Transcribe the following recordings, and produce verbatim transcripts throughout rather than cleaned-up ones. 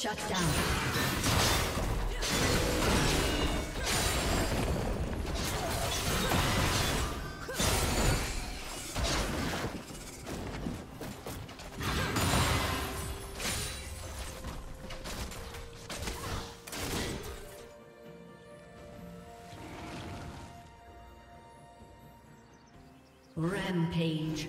Shut down. Rampage.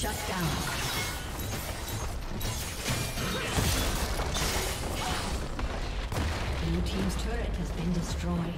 Shut down. Blue team's turret has been destroyed.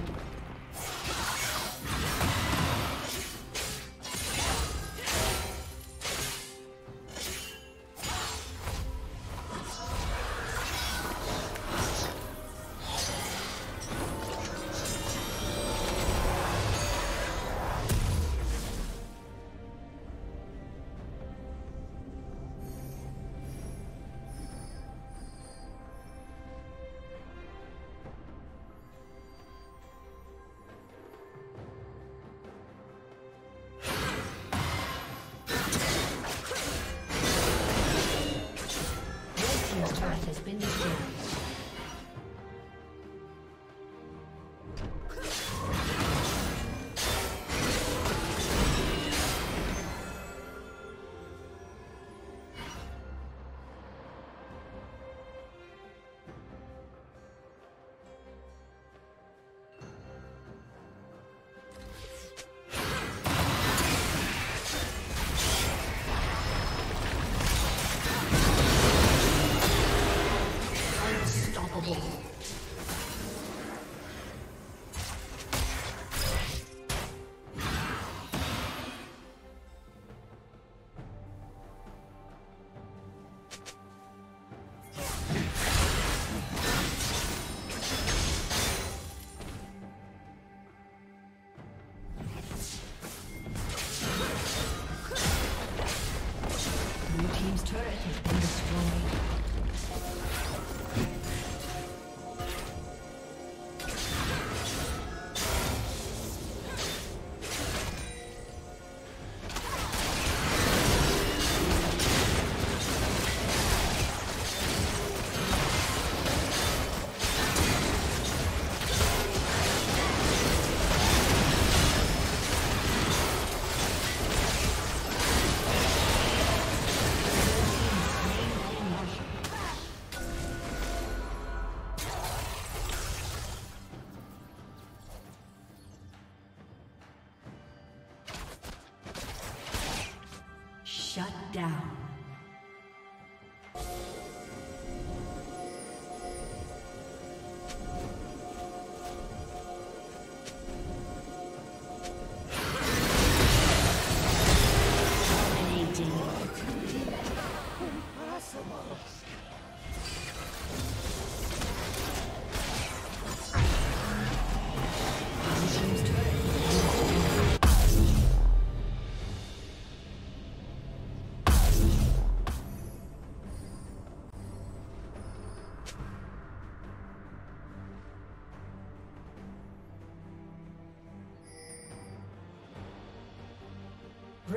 Shut down.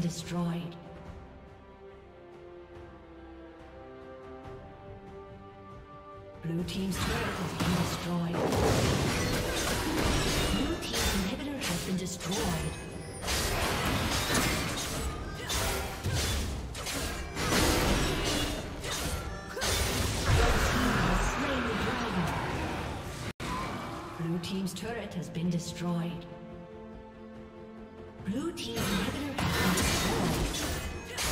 Destroyed. Blue team's turret has been destroyed. Blue team's inhibitor has been destroyed. Red team has slain the dragon. Blue team's turret has been destroyed. Blue team's inhibitor has been destroyed. Destroyed.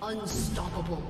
Unstoppable.